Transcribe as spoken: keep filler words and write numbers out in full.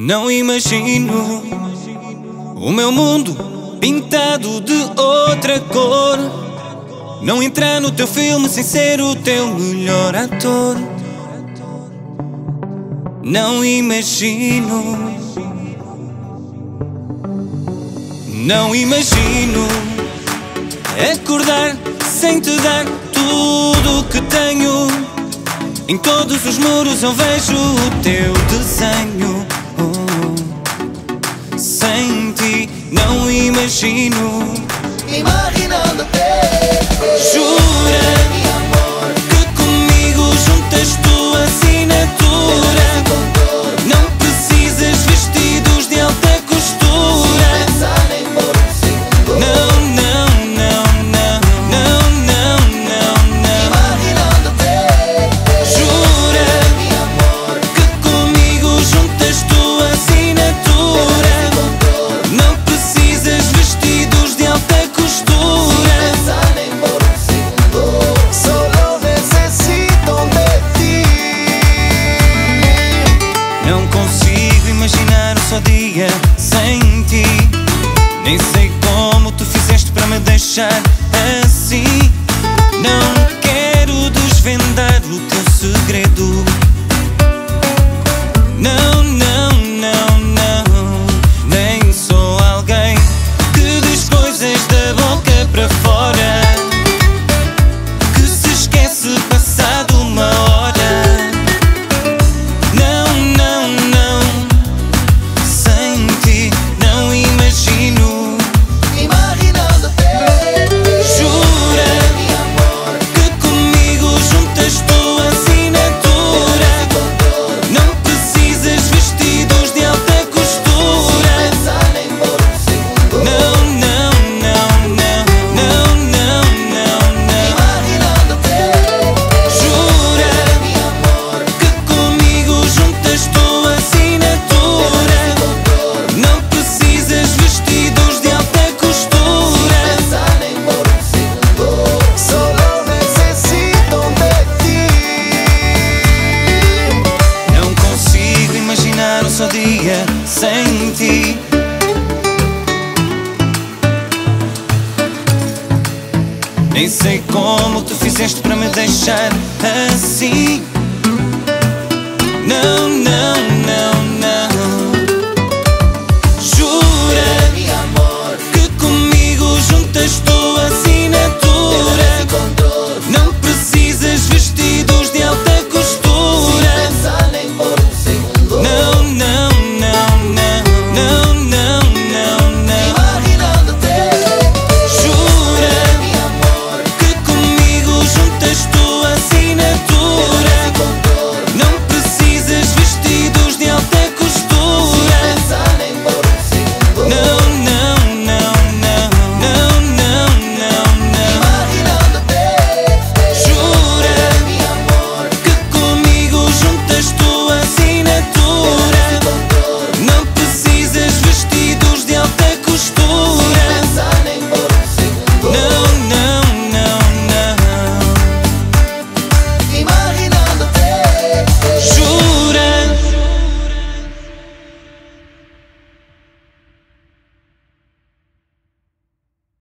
Não imagino o meu mundo pintado de outra cor. Não entrar no teu filme sem ser o teu melhor ator. Não imagino, não imagino acordar sem te dar tudo o que tenho. Em todos os muros eu vejo o teu desenho. Sem ti não imagino. Imaginando-te. Jura que comigo juntas tua assinatura. Não precisas vestidos de alta costura. Não, não, não, não, não, não, não, não. Imaginando-te. Jura que comigo juntas tua assinatura. Sem ti, nem sei como tu fizeste para me deixar assim. Não quero desvendar o teu segredo. Não, não, não, não. Nem sou alguém que diz coisas da boca para fora, que se esquece passado uma hora. Só dia sem ti. Nem sei como tu fizeste para me deixar assim. Não.